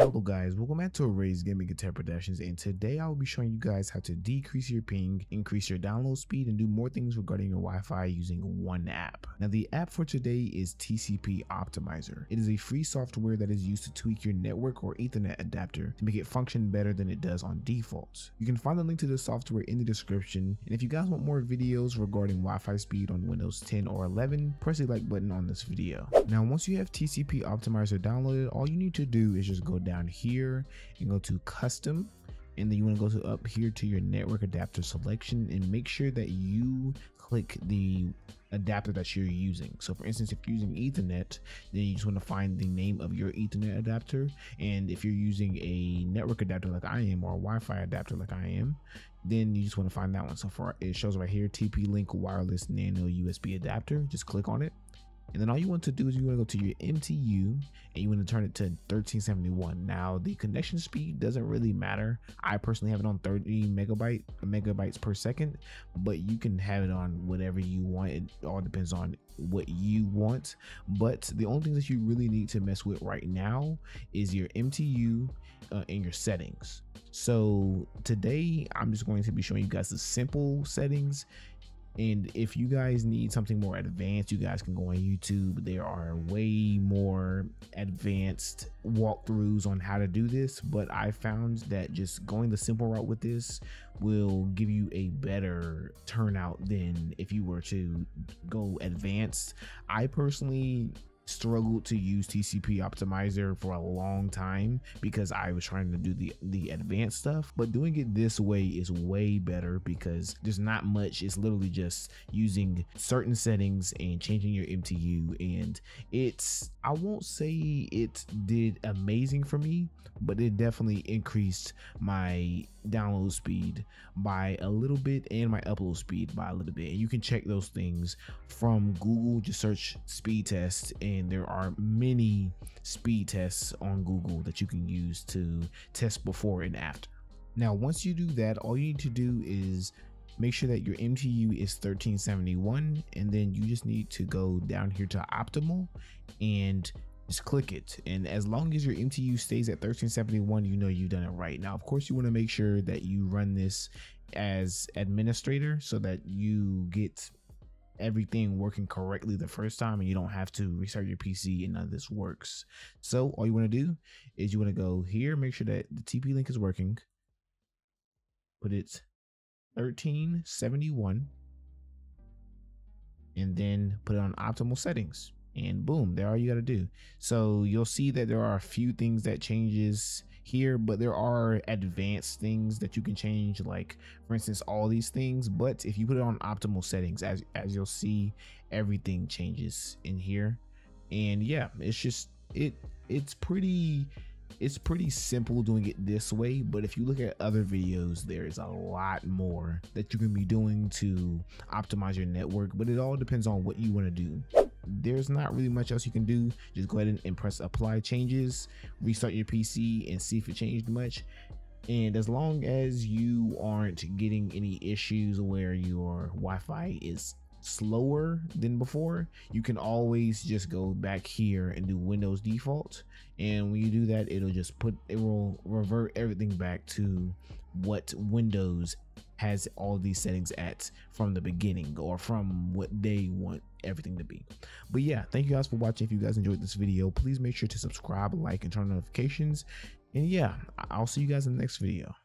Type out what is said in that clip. Hello guys, welcome back to Array's Gaming and Tech Productions, and today I will be showing you guys how to decrease your ping, increase your download speed, and do more things regarding your Wi-Fi using one app. Now the app for today is TCP Optimizer. It is a free software that is used to tweak your network or Ethernet adapter to make it function better than it does on default. You can find the link to this software in the description, and if you guys want more videos regarding Wi-Fi speed on Windows 10 or 11, press the like button on this video. Now once you have TCP Optimizer downloaded, all you need to do is just go down here and go to custom, and then you want to go to up here to your network adapter selection and make sure that you click the adapter that you're using. So for instance, if you're using Ethernet, then you just want to find the name of your Ethernet adapter, and if you're using a network adapter like I am, or a Wi-Fi adapter like I am, then you just want to find that one. So for it shows right here, TP-Link wireless nano USB adapter, just click on it. And then all you want to do is you want to go to your MTU and you want to turn it to 1371. Now the connection speed doesn't really matter. I personally have it on 30 megabytes per second, but you can have it on whatever you want. It all depends on what you want. But the only thing that you really need to mess with right now is your MTU and your settings. So today I'm just going to be showing you guys the simple settings. And if you guys need something more advanced, you guys can go on YouTube. There are way more advanced walkthroughs on how to do this, but I found that just going the simple route with this will give you a better turnout than if you were to go advanced. I personally struggled to use TCP Optimizer for a long time because I was trying to do the advanced stuff, but doing it this way is way better because there's not much. It's literally just using certain settings and changing your MTU, and it's, I won't say it did amazing for me, but it definitely increased my download speed by a little bit and my upload speed by a little bit. And you can check those things from Google. Just search speed test, and there are many speed tests on Google that you can use to test before and after. Now once you do that, all you need to do is make sure that your MTU is 1371, and then you just need to go down here to optimal and just click it. And as long as your MTU stays at 1371, you know you've done it right. Now of course you want to make sure that you run this as administrator so that you get everything working correctly the first time and you don't have to restart your PC and none of this works. So all you want to do is you want to go here, make sure that the TP link is working, put it 1371, and then put it on optimal settings. And boom, there all you got to do. So you'll see that there are a few things that changes here, but there are advanced things that you can change, like for instance all these things. But if you put it on optimal settings, as you'll see, everything changes in here. And yeah, it's just it's pretty simple doing it this way, but if you look at other videos, there is a lot more that you can be doing to optimize your network, but it all depends on what you want to do. There's not really much else you can do. Just go ahead and press apply changes, restart your PC and see if it changed much. And as long as you aren't getting any issues where your Wi-Fi is slower than before, you can always just go back here and do Windows default, and when you do that, it'll just revert everything back to what Windows has all these settings at from the beginning, or from what they want everything to be. But yeah, thank you guys for watching. If you guys enjoyed this video, please make sure to subscribe, like, and turn on notifications. And yeah, I'll see you guys in the next video.